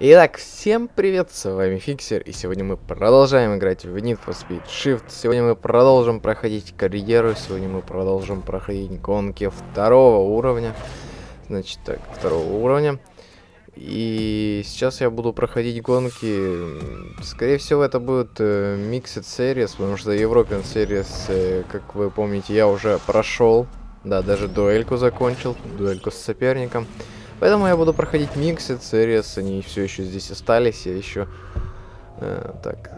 Итак, всем привет, с вами Фиксер, и сегодня мы продолжаем играть в Need for Speed Shift. Сегодня мы продолжим проходить карьеру, сегодня мы продолжим проходить гонки второго уровня. Значит так, второго уровня. И сейчас я буду проходить гонки, скорее всего это будет Mixed Series, потому что European Series, как вы помните, я уже прошел. Да, даже дуэльку закончил, дуэльку с соперником. Поэтому я буду проходить Mixed Series, они все еще здесь остались, я еще... так,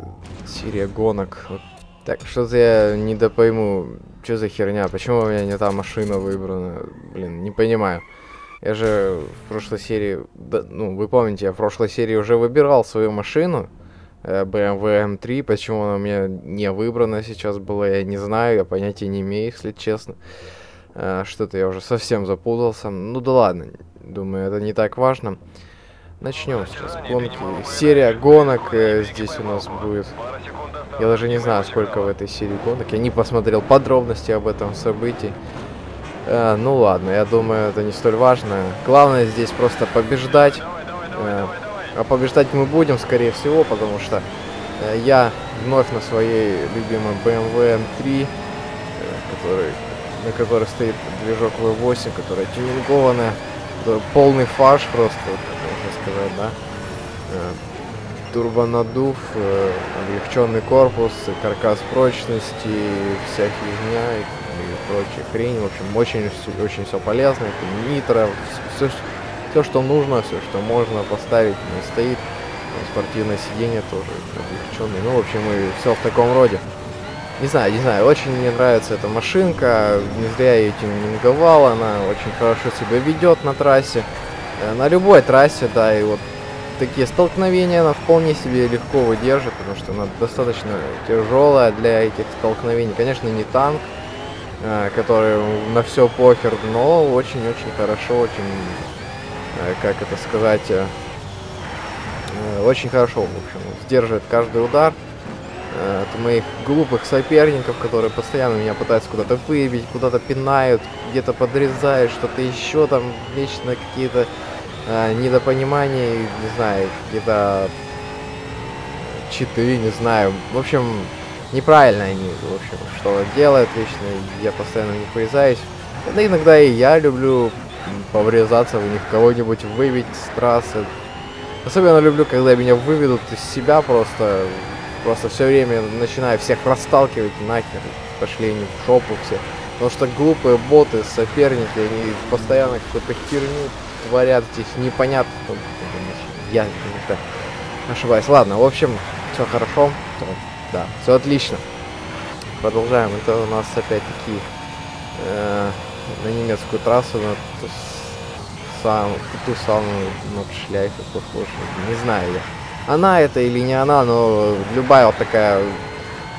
серия гонок. Вот. Так, что-то я не допойму, что за херня, почему у меня не та машина выбрана, блин, не понимаю. Я же в прошлой серии, да, ну вы помните, я в прошлой серии уже выбирал свою машину, BMW M3, почему она у меня не выбрана сейчас была, я не знаю, я понятия не имею, если честно. Что-то я уже совсем запутался. Ну да ладно, думаю, это не так важно. Начнем сейчас гонки. Серия гонок здесь у нас будет. Я даже не знаю, сколько в этой серии гонок. Я не посмотрел подробности об этом событии. Ну ладно, я думаю, это не столь важно. Главное здесь просто побеждать. А побеждать мы будем, скорее всего, потому что я вновь на своей любимой BMW M3, на которой стоит движок V8, которая тюнингованная, полный фарш просто, можно сказать, да. Турбонадув, облегченный корпус, каркас прочности, вся херня и прочая хрень. В общем, очень все полезно, это нитро, все, что нужно, все, что можно поставить, не стоит. Спортивное сиденье тоже облегченное, ну, в общем, и все в таком роде. Не знаю, очень мне нравится эта машинка, не зря я ее тюнинговал, она очень хорошо себя ведет на трассе, на любой трассе, да, и вот такие столкновения она вполне себе легко выдержит, потому что она достаточно тяжелая для этих столкновений. Конечно, не танк, который на все похер, но очень-очень хорошо, очень хорошо, в общем, сдерживает каждый удар от моих глупых соперников, которые постоянно меня пытаются куда-то выбить, куда-то пинают, где-то подрезают, что-то еще там, вечно какие-то недопонимания, не знаю, какие-то читы, не знаю. В общем, неправильно они, в общем, что делают вечно, я постоянно не врезаюсь. Да иногда и я люблю поврезаться, у них кого-нибудь выбить с трассы. Особенно люблю, когда меня выведут из себя просто... Просто все время начинаю всех расталкивать, нахер, пошли они в шопу все. Потому что глупые боты, соперники, они постоянно какую-то херню творят, здесь непонятно. Я как-то ошибаюсь. Ладно, в общем, все хорошо. Да, все отлично. Продолжаем. Это у нас опять-таки на немецкую трассу, на ту самую Нордшляйфе похожую. Не знаю я. Она это или не она, но любая вот такая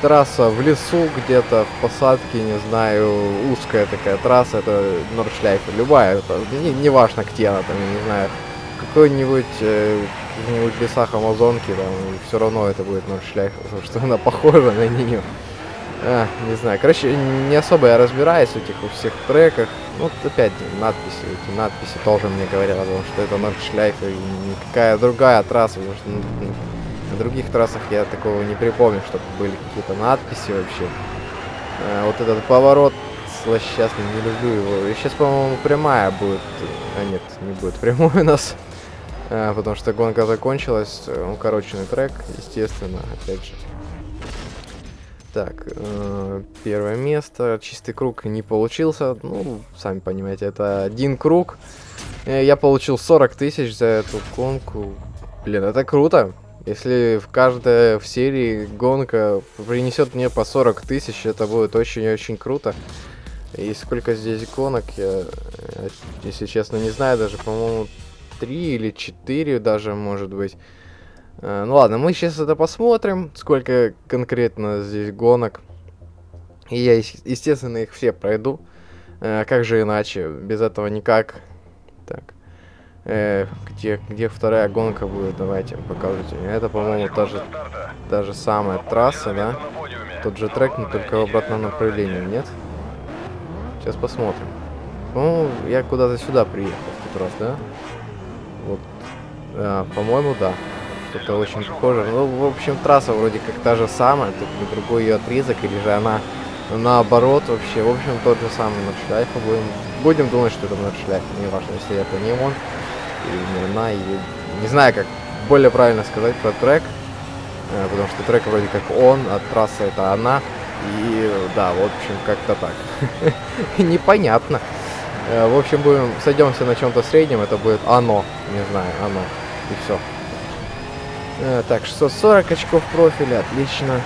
трасса в лесу где-то, в посадке, не знаю, узкая такая трасса, это Нордшляйфе, любая, это не важно где она там, я не знаю, какой-нибудь в лесах Амазонки, там, все равно это будет Нордшляйфе, потому что она похожа на нее. Не знаю, короче, не особо я разбираюсь в этих у всех треках, ну, опять надписи, эти надписи тоже мне говорят о том, что это Нордшляйфе и никакая другая трасса, потому что на других трассах я такого не припомню, чтобы были какие-то надписи вообще. Вот этот поворот, злосчастный, не люблю его, и сейчас, по-моему, прямая будет, а нет, не будет прямой у нас, потому что гонка закончилась, укороченный трек, естественно, опять же. Так, первое место, чистый круг не получился, ну, сами понимаете, это один круг, я получил 40 тысяч за эту гонку, блин, это круто, если в каждой в серии гонка принесет мне по 40 тысяч, это будет очень-очень круто, и сколько здесь гонок, я, если честно, не знаю, даже, по-моему, 3 или 4 даже, может быть. Ну ладно, мы сейчас это посмотрим, сколько конкретно здесь гонок. И я, естественно, их все пройду. Как же иначе? Без этого никак. Так. Где вторая гонка будет? Давайте, покажите. Это, по-моему, та же самая трасса, да? Тот же трек, но только в обратном направлении, нет? Сейчас посмотрим. Ну, я куда-то сюда приехал в тот раз, да? Вот. По-моему, да. Это очень похоже. Ну, в общем, трасса вроде как та же самая, только другой ее отрезок, или же она наоборот вообще. В общем, тот же самый Нордшляйфе. Будем думать, что это Нордшляйфе. Не важно, если это не он, или не она, или... Не знаю, как более правильно сказать про трек, потому что трек вроде как он, а трасса это она. И да, в общем, как-то так. Непонятно. В общем, будем сойдемся на чем-то среднем, это будет оно, не знаю, оно, и все. Так, 640 очков профиля, отлично.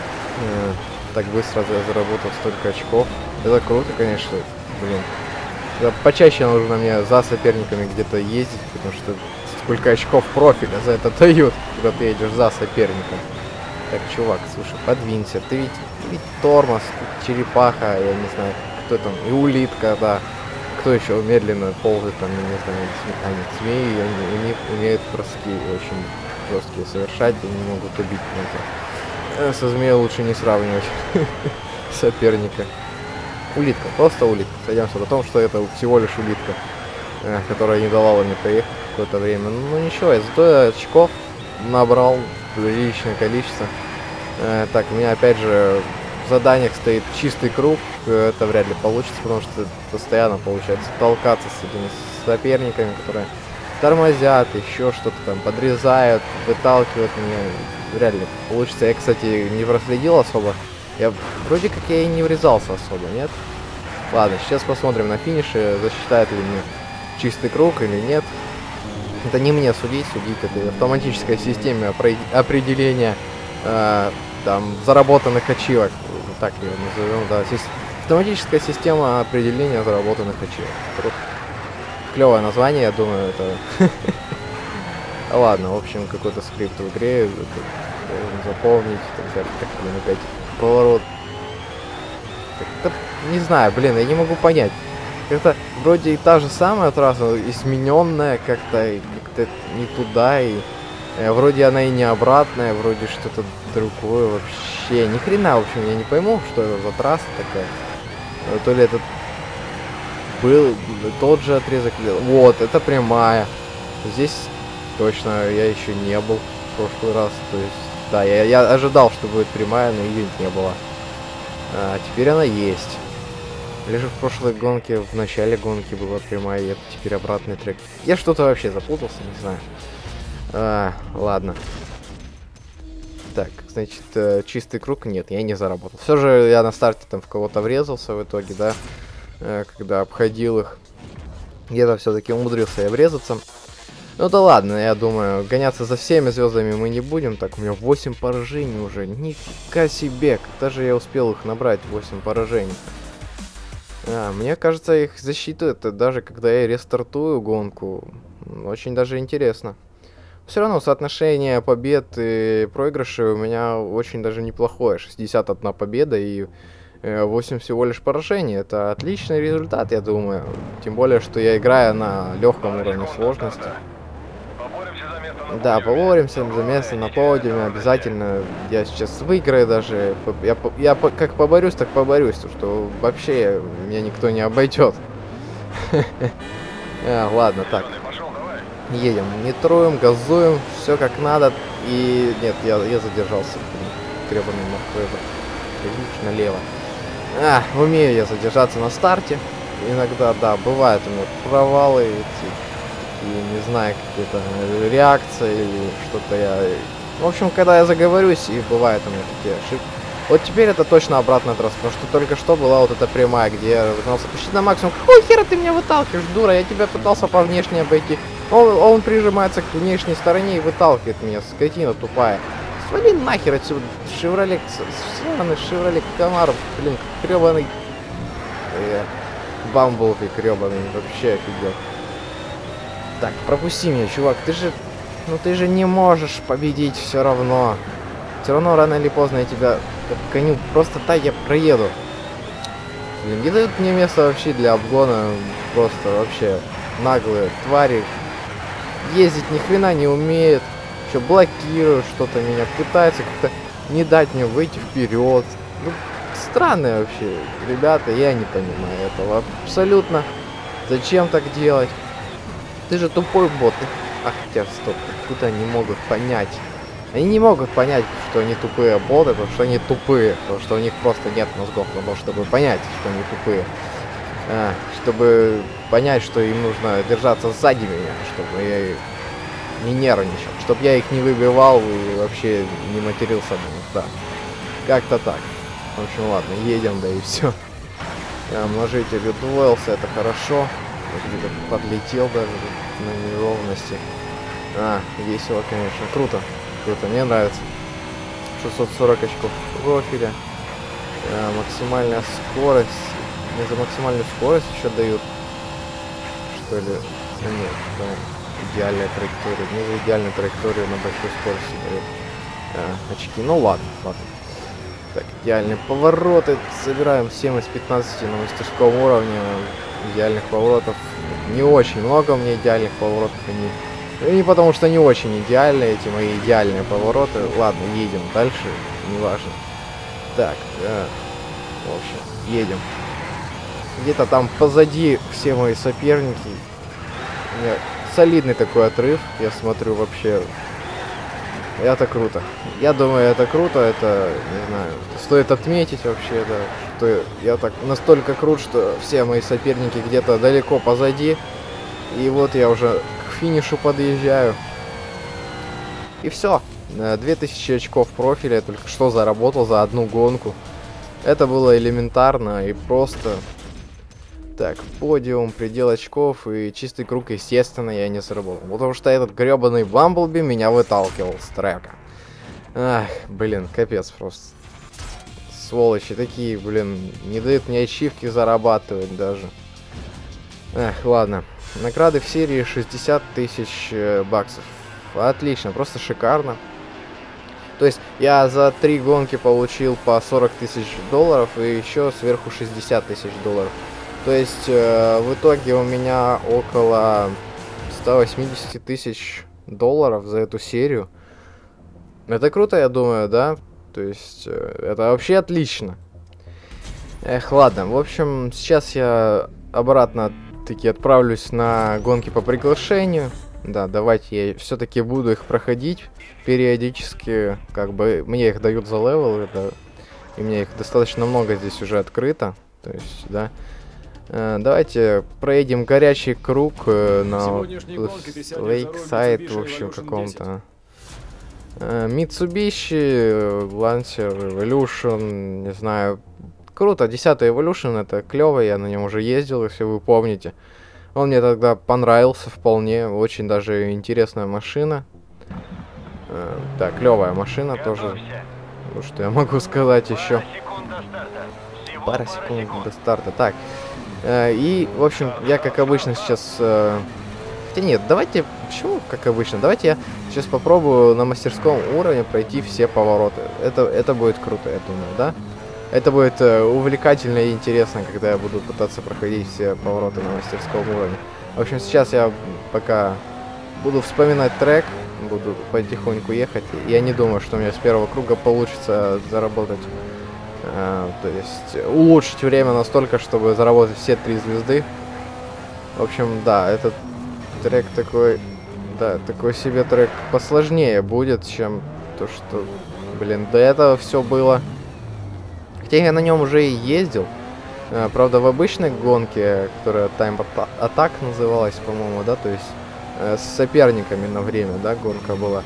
Так быстро заработал столько очков. Это круто, конечно, блин. Почаще нужно мне за соперниками где-то ездить, потому что сколько очков профиля за это дают, когда ты едешь за соперником. Так, чувак, слушай, подвинься, ты ведь тормоз, ты черепаха, я не знаю, кто там, и улитка, да. Кто еще медленно ползает, там, я не знаю, они змеи, они умеют жесткие, очень жесткие совершать, они могут убить. Например. Со змеей лучше не сравнивать соперника. Улитка, просто улитка. Сойдемся на том, что это всего лишь улитка, которая не давала мне проехать какое-то время. Ну ничего, зато очков набрал приличное количество. Так, у меня опять же в заданиях стоит чистый круг. Это вряд ли получится, потому что постоянно получается толкаться с этими соперниками, которые тормозят, еще что-то там подрезают, выталкивают меня. Вряд ли получится. Я, кстати, не проследил особо. Я вроде как я и не врезался особо, нет? Ладно, сейчас посмотрим на финише, засчитает ли мне чистый круг или нет. Это не мне судить, это автоматическая система определения там заработанных очилок. Так ее назовем, да. Автоматическая система определения заработанных очков. Клевое название, я думаю, это... Ладно, в общем, какой-то скрипт в игре, запомнить, так блин, опять поворот. Не знаю, блин, я не могу понять. Это вроде и та же самая трасса, измененная как-то не туда, и... Вроде она и не обратная, вроде что-то другое вообще. Ни хрена, в общем, я не пойму, что это за трасса такая. То ли это был тот же отрезок. Вот, это прямая. Здесь точно я еще не был в прошлый раз. То есть, да, я ожидал, что будет прямая, но ее не было. А теперь она есть. Лишь в прошлой гонке, в начале гонки была прямая, и это теперь обратный трек. Я что-то вообще запутался, не знаю. Ладно. Так, значит, чистый круг. Нет, я не заработал. Все же я на старте там в кого-то врезался в итоге, да. Когда обходил их. Где-то все-таки умудрился я врезаться. Ну да ладно, я думаю, гоняться за всеми звездами мы не будем. Так, у меня 8 поражений уже. Нифига себе, когда же я успел их набрать, 8 поражений. Мне кажется, их засчитывают даже когда я рестартую гонку. Очень даже интересно. Все равно соотношение побед и проигрышей у меня очень даже неплохое. 61 победа и 8 всего лишь поражений. Это отличный результат, я думаю. Тем более, что я играю на легком уровне сложности. Да, поборемся за место на подиуме. Обязательно я сейчас выиграю даже. Я как поборюсь, так поборюсь. Что вообще меня никто не обойдет. Ладно, так. Едем, не троем, газуем, все как надо. И нет, я задержался. Требованный махвеб. Налево. Умею я задержаться на старте. Иногда, да, бывают у меня провалы эти. И не знаю, какие-то реакции или что-то я... В общем, когда я заговорюсь, и бывают у меня такие ошибки. Вот теперь это точно обратная трасса, потому что только что была вот эта прямая, где я разогнался почти на максимум. Какого хера ты меня выталкиваешь, дура? Я тебя пытался по внешней обойти. Он прижимается к внешней стороне и выталкивает меня, скотина тупая. Свали нахер отсюда, Шевроле, Шевроле Камаров, блин, крёбаный. Бамблби крёбаный, вообще офигел. Так, пропусти меня, чувак, ты же, ну ты же не можешь победить все равно. Все равно рано или поздно я тебя коню, просто так я проеду. Блин, не дают мне места вообще для обгона, просто вообще наглые твари. Ездить ни хрена не умеет, еще блокирует что-то меня, пытается как-то не дать мне выйти вперед. Ну, странные вообще ребята, я не понимаю этого абсолютно. Зачем так делать? Ты же тупой бот. Ах, тебя, стоп, тут они могут понять. Они не могут понять, что они тупые боты, потому что они тупые, потому что у них просто нет мозгов, потому чтобы понять, что они тупые. Чтобы понять, что им нужно держаться сзади меня, чтобы я не нервничал, чтобы я их не выбивал и вообще не матерился. Да. Как-то так. В общем, ладно, едем, да и все. Множитель удвоился, это хорошо. Подлетел даже на неровности. Весело, конечно. Круто. Круто, мне нравится. 640 очков профиля. Максимальная скорость. Мне за максимальную скорость еще дают. Что ли? Нет, там идеальная траектория. Мне за идеальную траекторию на большой скорости дают очки. Ну ладно, ладно. Так, идеальные повороты. Собираем 7 из 15 на мастерском уровне. Идеальных поворотов не очень много, мне идеальных поворотов они... Не потому что не очень идеальные эти мои идеальные повороты. Ладно, едем дальше, неважно. Так, в общем, едем. Где-то там позади все мои соперники. У меня солидный такой отрыв, я смотрю вообще... Это круто. Я думаю, это круто, это, не знаю, стоит отметить вообще, да, что я так настолько крут, что все мои соперники где-то далеко позади. И вот я уже к финишу подъезжаю. И все. 2000 очков профиля я только что заработал за одну гонку. Это было элементарно и просто. Так, подиум, предел очков и чистый круг, естественно, я не сработал. Потому что этот гребаный Бамблби меня выталкивал с трека. Ах, блин, капец просто. Сволочи такие, блин, не дают мне ачивки зарабатывать даже. Эх, ладно. Награды в серии 60 тысяч баксов. Отлично, просто шикарно. То есть я за 3 гонки получил по 40 тысяч долларов и еще сверху 60 тысяч долларов. То есть в итоге у меня около 180 тысяч долларов за эту серию. Это круто, я думаю, да? То есть это вообще отлично. Эх, ладно. В общем, сейчас я обратно-таки отправлюсь на гонки по приглашению. Да, давайте я все-таки буду их проходить периодически. Как бы мне их дают за левел. Это... И мне их достаточно много здесь уже открыто. То есть, да... Давайте проедем горячий круг на Lake Sight, в общем, каком-то. Mitsubishi Lancer Evolution, не знаю. Круто, 10-й Evolution, это клево, я на нем уже ездил, если вы помните. Он мне тогда понравился вполне, очень даже интересная машина. Так, клевая машина. Готовься. Тоже. Ну, что я могу сказать еще? Пара секунд до старта. Так. И, в общем, я, как обычно, сейчас... Хотя нет, давайте... Почему как обычно? Давайте я сейчас попробую на мастерском уровне пройти все повороты. Это будет круто, я думаю, да? Это будет увлекательно и интересно, когда я буду пытаться проходить все повороты на мастерском уровне. В общем, сейчас я пока буду вспоминать трек, буду потихоньку ехать. Я не думаю, что у меня с первого круга получится заработать... то есть улучшить время настолько, чтобы заработать все 3 звезды. В общем, да, этот трек такой... Да, такой себе трек посложнее будет, чем то, что, блин, до этого все было. Хотя я на нем уже и ездил. Правда, в обычной гонке, которая Time Attack называлась, по-моему, да, то есть с соперниками на время, да, гонка была.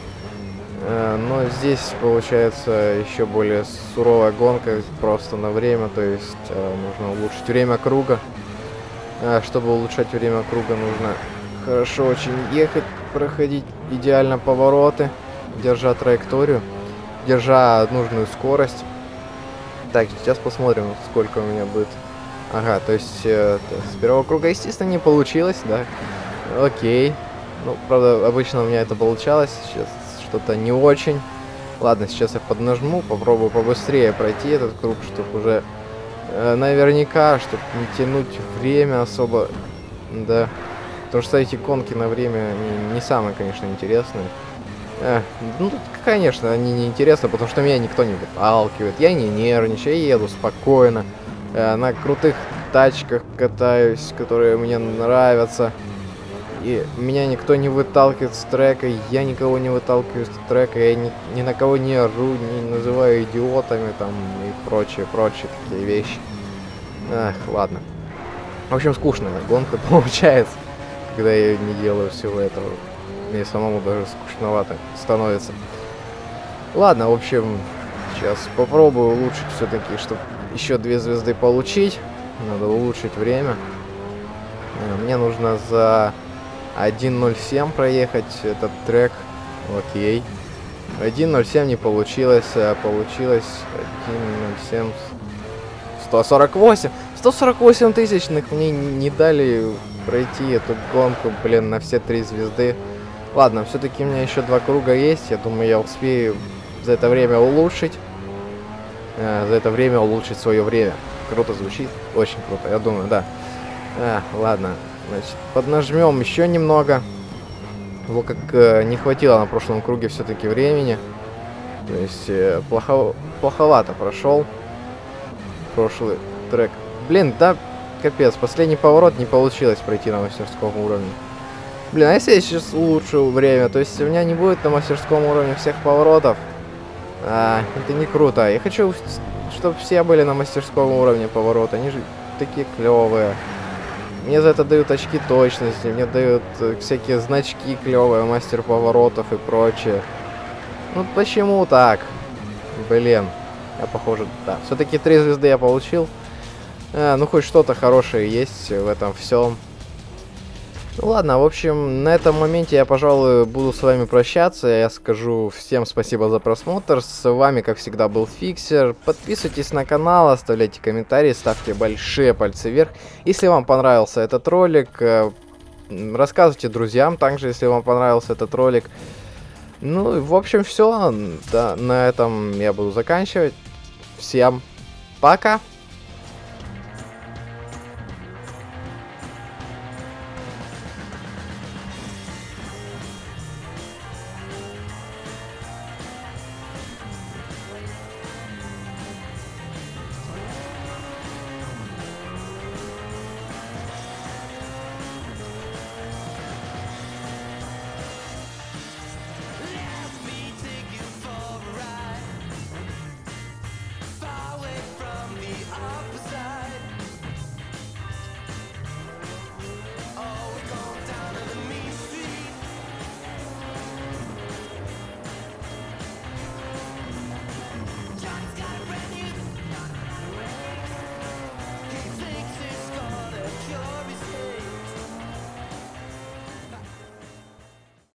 Но здесь получается еще более суровая гонка, просто на время, то есть нужно улучшить время круга. Чтобы улучшать время круга, нужно хорошо очень ехать, проходить идеально повороты, держа траекторию, держа нужную скорость. Так, сейчас посмотрим, сколько у меня будет. Ага, то есть с первого круга, естественно, не получилось, да? Окей. Ну, правда, обычно у меня это получалось, сейчас... Что-то не очень. Ладно, сейчас я поднажму, попробую побыстрее пройти этот круг, чтобы уже наверняка, чтобы не тянуть время особо. Да. Потому что эти гонки на время не самые, конечно, интересные. Ну, конечно, они не интересны, потому что меня никто не выталкивает. Я не нервничаю, я еду спокойно. На крутых тачках катаюсь, которые мне нравятся. и меня никто не выталкивает с трека, я никого не выталкиваю с трека, я ни на кого не ору, не называю идиотами там и прочие такие вещи. Ах, ладно. В общем, скучная гонка получается, когда я не делаю всего этого. Мне самому даже скучновато становится. Ладно, в общем, сейчас попробую улучшить все-таки, чтобы еще 2 звезды получить. Надо улучшить время. Мне нужно за 1.07 проехать этот трек. Окей. 1.07 не получилось, а получилось 1.07... 148! 148 тысячных мне не дали пройти эту гонку, блин, на все 3 звезды. Ладно, все-таки у меня еще 2 круга есть. Я думаю, я успею за это время улучшить. За это время улучшить свое время. Круто звучит. Очень круто, я думаю, да. Ладно, значит, поднажмем еще немного. Вот как не хватило на прошлом круге все-таки времени. То есть плоховато прошел прошлый трек. Блин, да, капец, последний поворот не получилось пройти на мастерском уровне. Блин, а если я сейчас улучшу время, то есть у меня не будет на мастерском уровне всех поворотов. Это не круто. Я хочу, чтобы все были на мастерском уровне поворота. Они же такие клевые. Мне за это дают очки точности, мне дают всякие значки клевые, мастер поворотов и прочее. Ну почему так? Блин, я похоже, да. Все-таки 3 звезды я получил. Ну хоть что-то хорошее есть в этом всем. Ну ладно, в общем, на этом моменте я, пожалуй, буду с вами прощаться. Я скажу всем спасибо за просмотр. С вами, как всегда, был Фиксер. Подписывайтесь на канал, оставляйте комментарии, ставьте большие пальцы вверх. Если вам понравился этот ролик, рассказывайте друзьям также, если вам понравился этот ролик. Ну, в общем, все. Да, на этом я буду заканчивать. Всем пока!